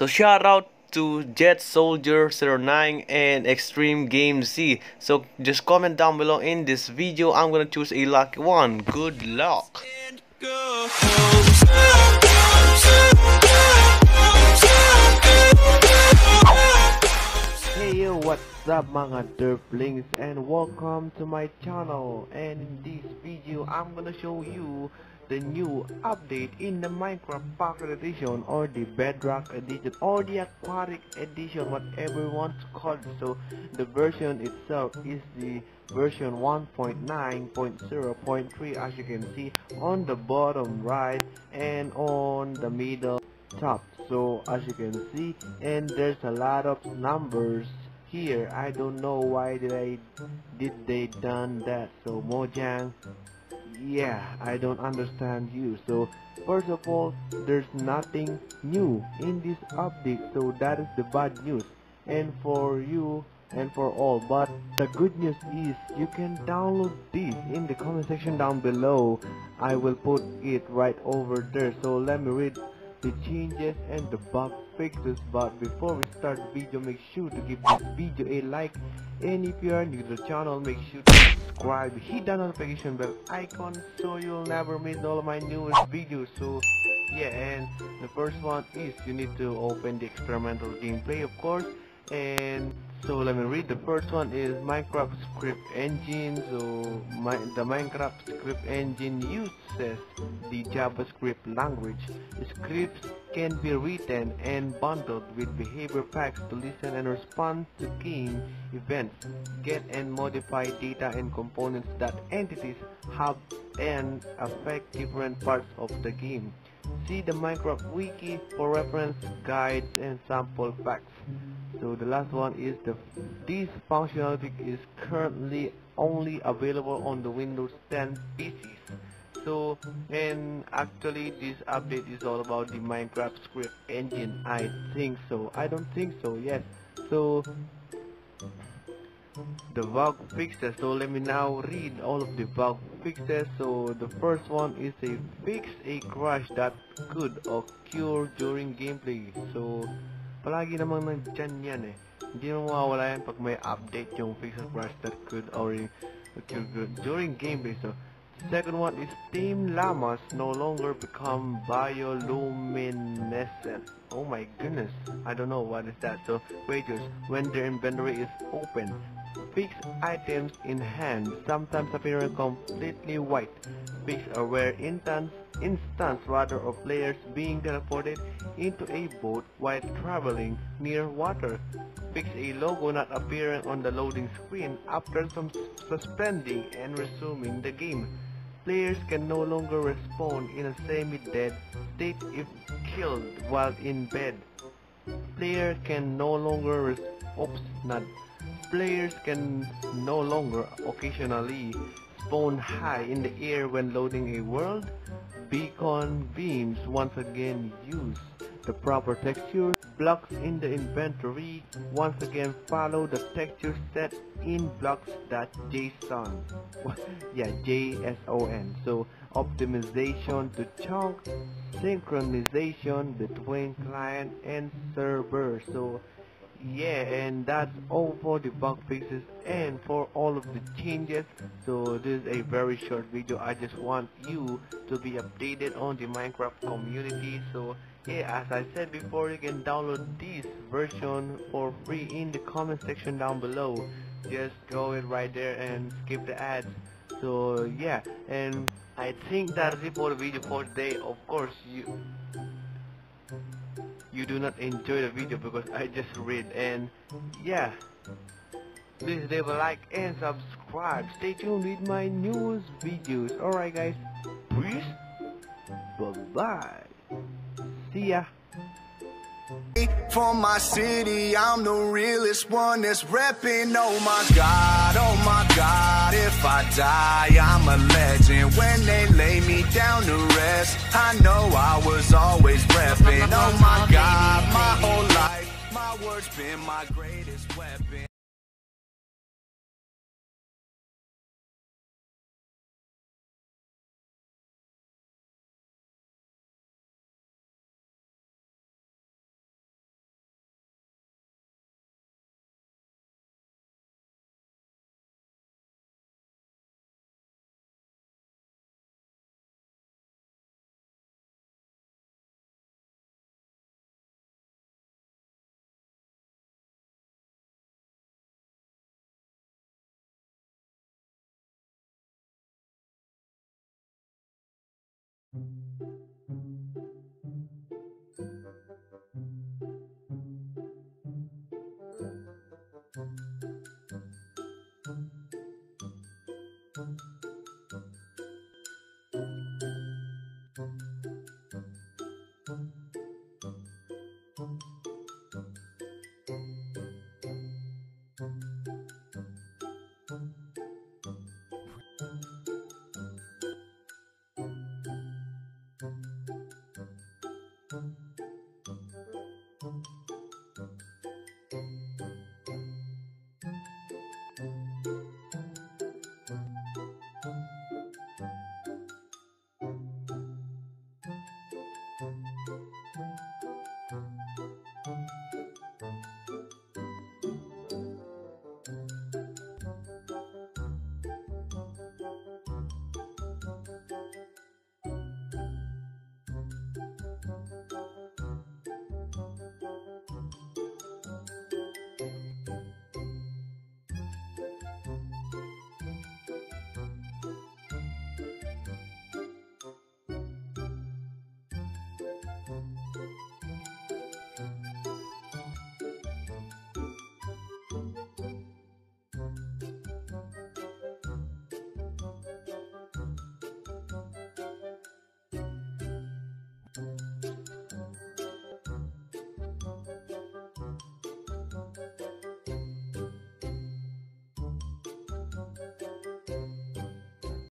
So shout out to Jet Soldier 09 and Extreme Game Z. So just comment down below in this video. I'm gonna choose a lucky one. Good luck. Hey yo, what's up mga derplings, and welcome to my channel. And in this video I'm gonna show you the new update in the Minecraft Pocket Edition, or the Bedrock Edition, or the Aquatic Edition, whatever you want to call it. So the version itself is the version 1.9.0.3, as you can see on the bottom right and on the middle top. So as you can see, and there's a lot of numbers here. I don't know why they done that. So Mojang, yeah, I don't understand you. So first of all, there's nothing new in this update, so that is the bad news, and for you and for all. But the good news is you can download this in the comment section down below. I will put it right over there. So let me read the changes and the bug fixes, but before we start the video, make sure to give this video a like, and if you are new to the channel, make sure to subscribe, hit that notification bell icon so you'll never miss all of my newest videos. So yeah, and the first one is you need to open the experimental gameplay, of course. And so let me read. The first one is Minecraft script engine. So the Minecraft script engine uses the JavaScript language. Scripts can be written and bundled with behavior packs to listen and respond to game events, get and modify data and components that entities have and affect different parts of the game. See the Minecraft wiki for reference, guides, and sample packs. So the last one is this functionality is currently only available on the Windows 10 PCs. So, and actually this update is all about the Minecraft script engine, I think so. I don't think so, yes. So the bug fixes. So let me now read all of the bug fixes. So the first one is a fix a crash that could occur during gameplay. So palagi namang nandyan yan eh. Hindi naman mawawala yan pag may update yung fix a crash that could occur during gameplay. So second one is tame llamas no longer become bioluminescent. Oh my goodness, I don't know what is that. So wagers when their inventory is open. Fix items in hand sometimes appear completely white. Fix a rare instance rather of players being teleported into a boat while traveling near water. Fix a logo not appearing on the loading screen after some suspending and resuming the game. Players can no longer respawn in a semi-dead state if killed while in bed. Player can no longer Players can no longer occasionally spawn high in the air when loading a world. Beacon beams once again use the proper texture. Blocks in the inventory once again follow the texture set in blocks.json. Yeah, JSON. So optimization to chunk, synchronization between client and server. So yeah, and that's all for the bug fixes and for all of the changes. So this is a very short video. I just want you to be updated on the Minecraft community. So yeah, as I said before, you can download this version for free in the comment section down below. Just go it right there and skip the ads. So yeah, and I think that's it for the video for today. Of course you do not enjoy the video because I just read. And yeah, please leave a like and subscribe. Stay tuned with my newest videos. Alright guys, peace, bye-bye, see ya. From my city, I'm the realest one that's reppin'. Oh my God, if I die, I'm a legend. When they lay me down to rest, I know I was always reppin'. Oh my God, my whole life, my word's been my greatest weapon.